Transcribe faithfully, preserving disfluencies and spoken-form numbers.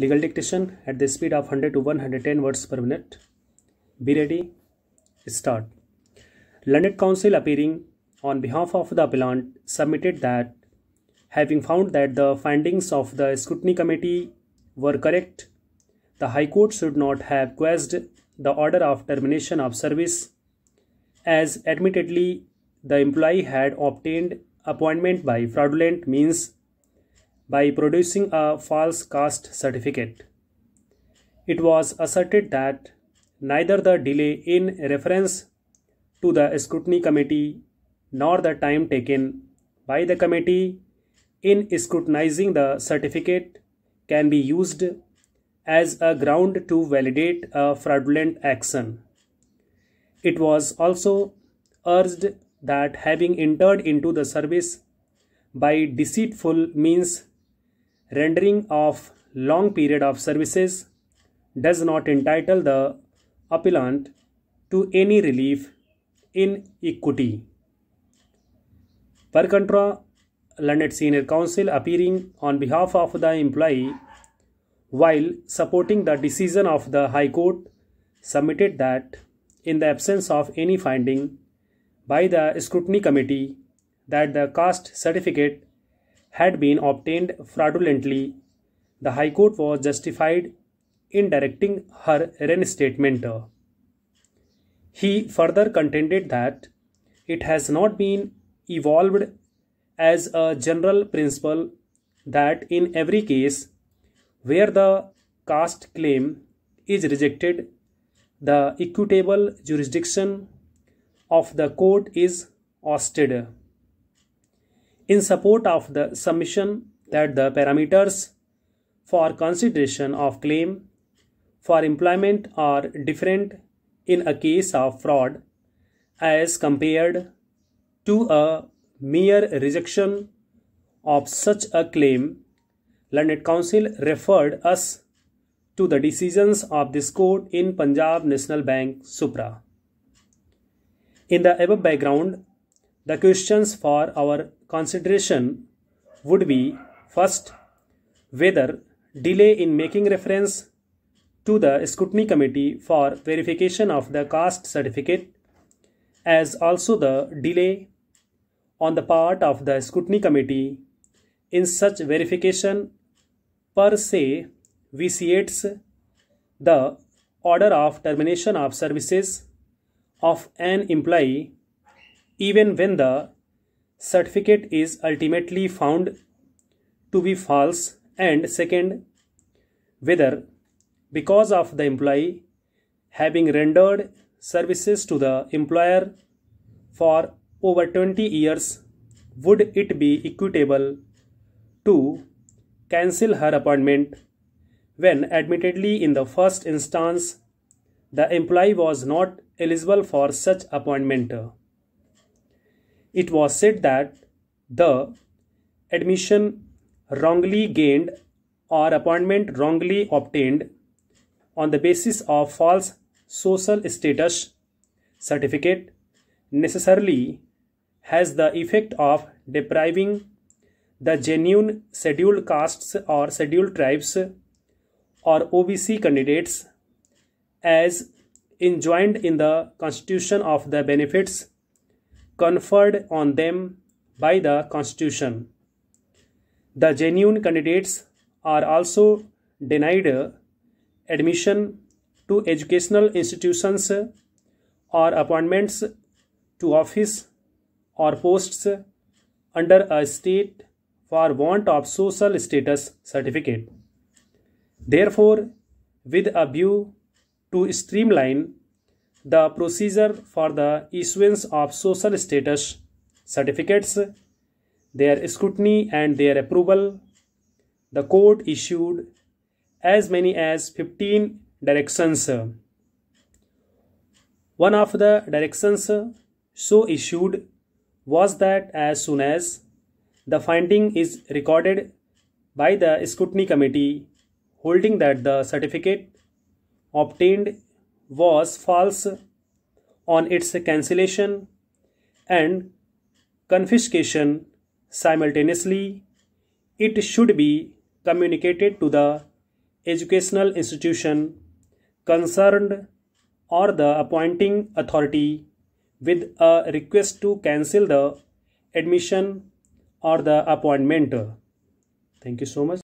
Legal dictation at the speed of one hundred to one hundred ten words per minute. Be ready. Start. Learned counsel appearing on behalf of the appellant submitted that, having found that the findings of the scrutiny committee were correct, the High Court should not have quashed the order of termination of service, as admittedly the employee had obtained appointment by fraudulent means by producing a false caste certificate. It was asserted that neither the delay in reference to the scrutiny committee nor the time taken by the committee in scrutinizing the certificate can be used as a ground to validate a fraudulent action. It was also urged that having entered into the service by deceitful means, rendering of long period of services does not entitle the appellant to any relief in equity. Per contra, learned senior counsel appearing on behalf of the employee, while supporting the decision of the High Court, submitted that in the absence of any finding by the scrutiny committee that the caste certificate had been obtained fraudulently, the High Court was justified in directing her reinstatement. He further contended that it has not been evolved as a general principle that in every case where the caste claim is rejected, the equitable jurisdiction of the court is ousted. In support of the submission that the parameters for consideration of claim for employment are different in a case of fraud as compared to a mere rejection of such a claim, learned counsel referred us to the decisions of this court in Punjab National Bank, Supra. In the above background, the questions for our consideration would be: first, whether delay in making reference to the scrutiny committee for verification of the caste certificate, as also the delay on the part of the scrutiny committee in such verification per se vitiates the order of termination of services of an employee, even when the certificate is ultimately found to be false, and second, whether because of the employee having rendered services to the employer for over twenty years, would it be equitable to cancel her appointment when admittedly in the first instance the employee was not eligible for such appointment. It was said that the admission wrongly gained or appointment wrongly obtained on the basis of false social status certificate necessarily has the effect of depriving the genuine scheduled castes or scheduled tribes or O B C candidates, as enjoined in the Constitution, of the benefits conferred on them by the Constitution. The genuine candidates are also denied admission to educational institutions or appointments to office or posts under a state for want of social status certificate. Therefore, with a view to streamline the procedure for the issuance of social status certificates, their scrutiny and their approval, the court issued as many as fifteen directions. One of the directions so issued was that as soon as the finding is recorded by the scrutiny committee holding that the certificate obtained was false on its cancellation and confiscation simultaneously, it should be communicated to the educational institution concerned or the appointing authority with a request to cancel the admission or the appointment. Thank you so much.